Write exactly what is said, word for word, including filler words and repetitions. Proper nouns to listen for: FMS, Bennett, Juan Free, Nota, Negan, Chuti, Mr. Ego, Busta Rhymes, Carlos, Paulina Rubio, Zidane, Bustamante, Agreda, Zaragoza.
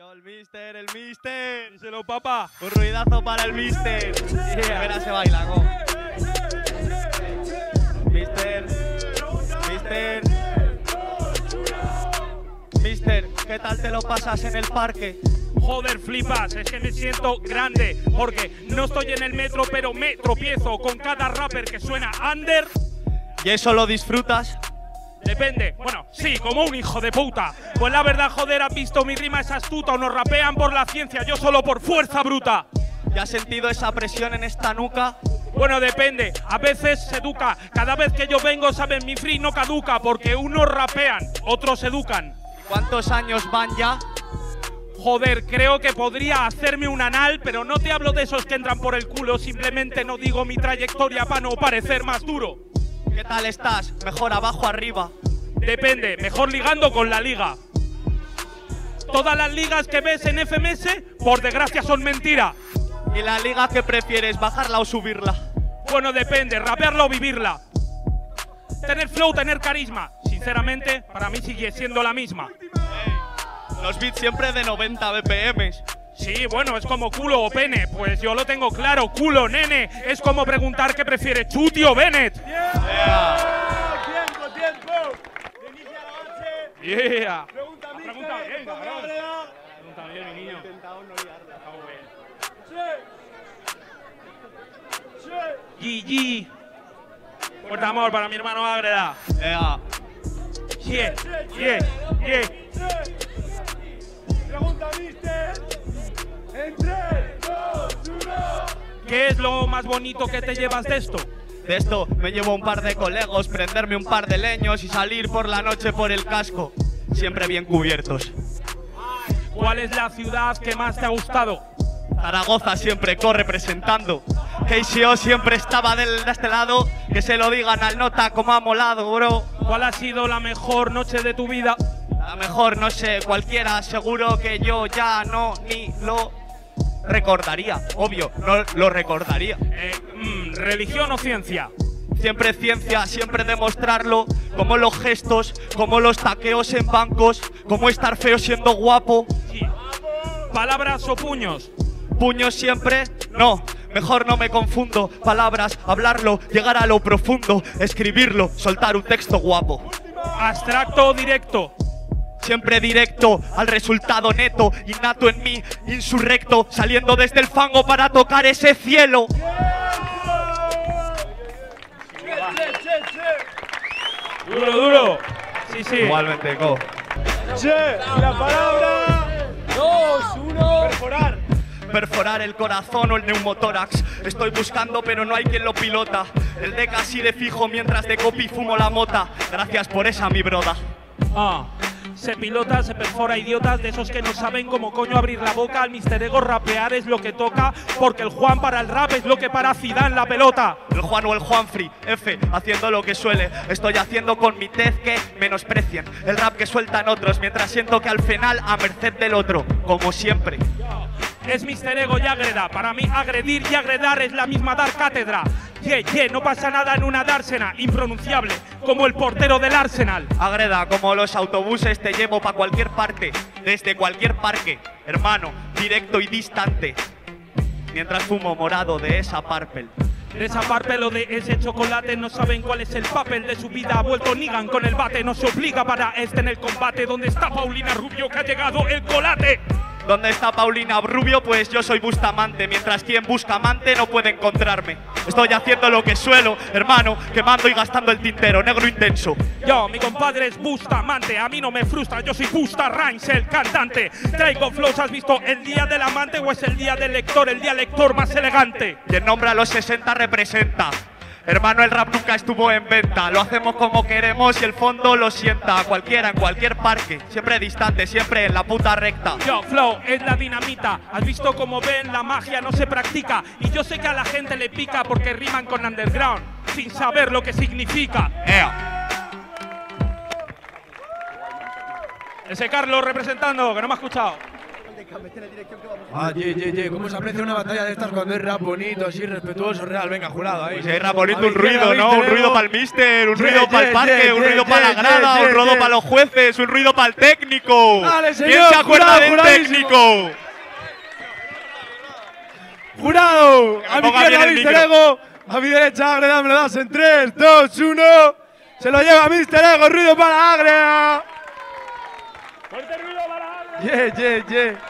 Yo, el mister, el mister. Díselo, papá. Un ruidazo para el mister. Yeah. Mira, se baila, go. Mister, mister. Mister, ¿qué tal te lo pasas en el parque? Joder, flipas, es que me siento grande, porque no estoy en el metro, pero me tropiezo con cada rapper que suena under. ¿Y eso lo disfrutas? Depende, bueno, sí, como un hijo de puta. Pues la verdad, joder, has visto, mi rima es astuta, o nos rapean por la ciencia, yo solo por fuerza bruta. ¿Y has sentido esa presión en esta nuca? Bueno, depende, a veces se educa. Cada vez que yo vengo, saben, mi free no caduca, porque unos rapean, otros educan. ¿Cuántos años van ya? Joder, creo que podría hacerme un anal, pero no te hablo de esos que entran por el culo, simplemente no digo mi trayectoria para no parecer más duro. ¿Qué tal estás? ¿Mejor abajo, arriba? Depende, mejor ligando con la liga. Todas las ligas que ves en F M S, por desgracia, son mentira. ¿Y la liga que prefieres, bajarla o subirla? Bueno, depende, rapearla o vivirla. Tener flow, tener carisma. Sinceramente, para mí sigue siendo la misma. Los beats siempre de noventa B P M. Sí, bueno, es como culo o pene. Pues yo lo tengo claro, culo, nene. Es como preguntar qué prefiere, Chuti o Bennett. Yeah. Yeah. Tiempo, tiempo. De inicio a la base. Yeah. Pregunta, la pregunta mister, bien, cabrón. Pregunta bien, mi niño. Sí. Sí. G G. Por amor, para mi hermano Agreda. Yeah. Yeah, yeah, yeah. Pregunta, mister. En tres, dos, uno. ¿Qué es lo más bonito que te llevas de esto? De esto me llevo un par de colegos, prenderme un par de leños y salir por la noche por el casco, siempre bien cubiertos. ¿Cuál es la ciudad que más te ha gustado? Zaragoza siempre corre presentando. K C O siempre estaba del, de este lado, que se lo digan al Nota como ha molado, bro. ¿Cuál ha sido la mejor noche de tu vida? La mejor, no sé, cualquiera, seguro que yo ya no ni lo recordaría, obvio, no lo recordaría. Eh, mm, ¿Religión o ciencia? Siempre ciencia, siempre demostrarlo, como los gestos, como los taqueos en bancos, como estar feo siendo guapo. Sí. ¿Palabras o puños? ¿Puños siempre? No, mejor no me confundo. Palabras, hablarlo, llegar a lo profundo, escribirlo, soltar un texto guapo. ¿Abstracto o directo? Siempre directo, al resultado neto, innato en mí, insurrecto, saliendo desde el fango para tocar ese cielo. Yeah. Che, che, che. Duro, duro. Sí, sí. Igualmente, go. Che, la palabra. Dos, uno. Perforar. Perforar el corazón o el neumotórax. Estoy buscando, pero no hay quien lo pilota. El de casi de fijo mientras de copy fumo la mota. Gracias por esa, mi broda. Ah. Se pilota, se perfora, idiotas de esos que no saben cómo coño abrir la boca. Al mister Ego rapear es lo que toca, porque el Juan para el rap es lo que para Zidane la pelota. El Juan o el Juan Free, F, haciendo lo que suele. Estoy haciendo con mi tez que menosprecien el rap que sueltan otros, mientras siento que al final a merced del otro, como siempre. Es mister Ego y Agreda. Para mí agredir y agredar es la misma dar cátedra. Ye, yeah, yeah, no pasa nada en una dársena, impronunciable, como el portero del Arsenal. Agreda, como los autobuses te llevo pa' cualquier parte, desde cualquier parque, hermano, directo y distante. Mientras fumo morado de esa parpel. De esa parpel o de ese chocolate, no saben cuál es el papel de su vida. Ha vuelto Negan con el bate, no se obliga para este en el combate. ¿Dónde está Paulina Rubio que ha llegado el colate? ¿Dónde está Paulina Rubio? Pues yo soy Bustamante. Mientras quien busca amante no puede encontrarme. Estoy haciendo lo que suelo, hermano, quemando y gastando el tintero, negro intenso. Yo, mi compadre es Bustamante, a mí no me frustra, yo soy Busta Rhymes, el cantante. Traigo flows, ¿has visto el día del amante o es el día del lector, el día lector más elegante? Quien nombra a los sesenta representa. Hermano, el rap nunca estuvo en venta. Lo hacemos como queremos y el fondo lo sienta. A cualquiera, en cualquier parque. Siempre distante, siempre en la puta recta. Yo, flow, es la dinamita. Has visto como ven, la magia no se practica. Y yo sé que a la gente le pica porque riman con underground, sin saber lo que significa. Ea. Ese Carlos representando, que no me ha escuchado. Ah, ye, ye, ye. ¿Cómo se aprecia una batalla de estas cuando es rap bonito, así, respetuoso, real? Venga, jurado, ahí. Si pues hay rap bonito, un ruido, ¿no? Un ruido para el mister, un ruido para el parque, un ruido para la grada, un ruido para los jueces, un ruido para el técnico. Dale, señor. ¿Quién se acuerda del técnico? ¡Jurado! A mi izquierda, mister Ego. A mi derecha, Agreda, me lo das en tres, dos, uno. Se lo lleva mister Ego, ruido para Agreda. ¡Fuerte ruido para Agreda! ¡Ye, ye, ye!